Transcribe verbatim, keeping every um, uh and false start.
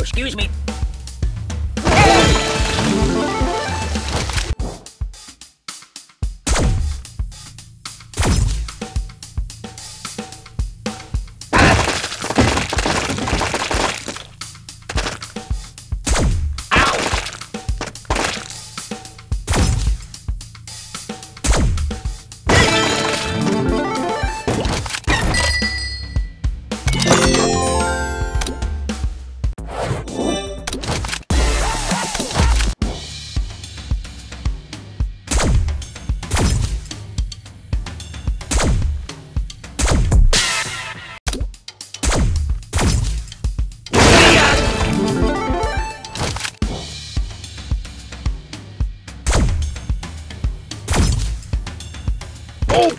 Excuse me. Oh!